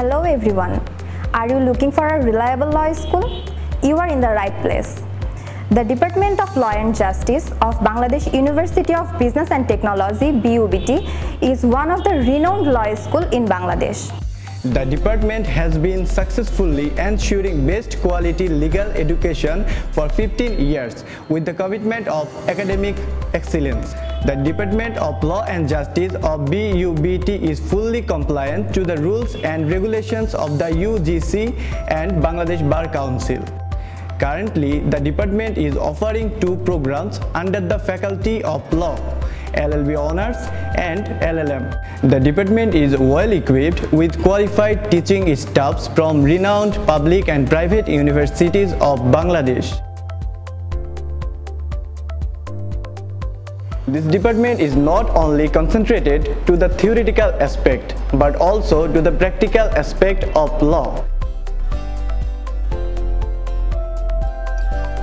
Hello everyone, are you looking for a reliable law school? You are in the right place. The Department of Law and Justice of Bangladesh University of Business and Technology (BUBT) is one of the renowned law schools in Bangladesh. The department has been successfully ensuring best quality legal education for 15 years with the commitment of academic excellence. The Department of Law and Justice of BUBT is fully compliant to the rules and regulations of the UGC and Bangladesh Bar Council. Currently, the department is offering two programs under the Faculty of Law, LLB Honors and LLM. The department is well equipped with qualified teaching staffs from renowned public and private universities of Bangladesh. This department is not only concentrated to the theoretical aspect but also to the practical aspect of law.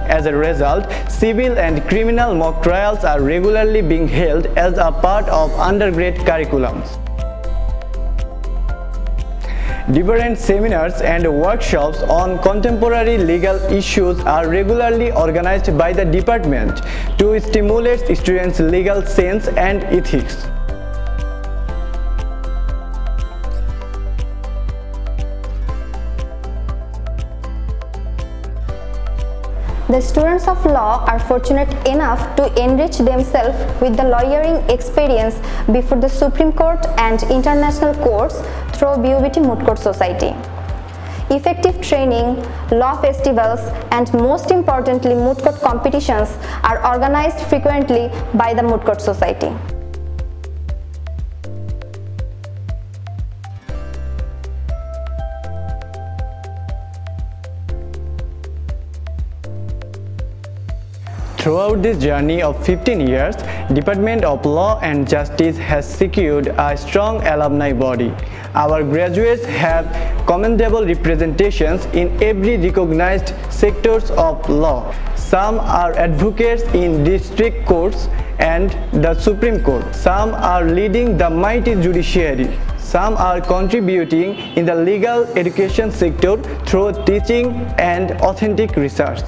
As a result, civil and criminal mock trials are regularly being held as a part of undergrad curriculums. Different seminars and workshops on contemporary legal issues are regularly organized by the department to stimulate students' legal sense and ethics. The students of law are fortunate enough to enrich themselves with the lawyering experience before the Supreme Court and international courts through BUBT Moot Court Society. Effective training, law festivals, and most importantly moot court competitions are organized frequently by the Moot Court Society. Throughout this journey of 15 years, Department of Law and Justice has secured a strong alumni body. Our graduates have commendable representations in every recognized sectors of law. Some are advocates in district courts and the Supreme Court. Some are leading the mighty judiciary. Some are contributing in the legal education sector through teaching and authentic research.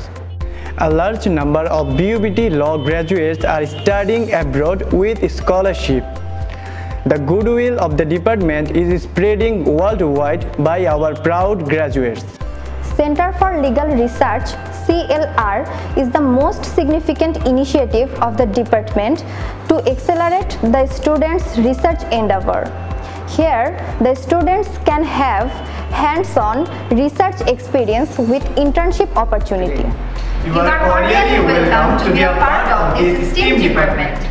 A large number of BUBT law graduates are studying abroad with scholarship. The goodwill of the department is spreading worldwide by our proud graduates. Center for Legal Research (CLR) is the most significant initiative of the department to accelerate the students' research endeavor. Here, the students can have hands-on research experience with internship opportunity. You are cordially welcome to be a part of this STEAM department.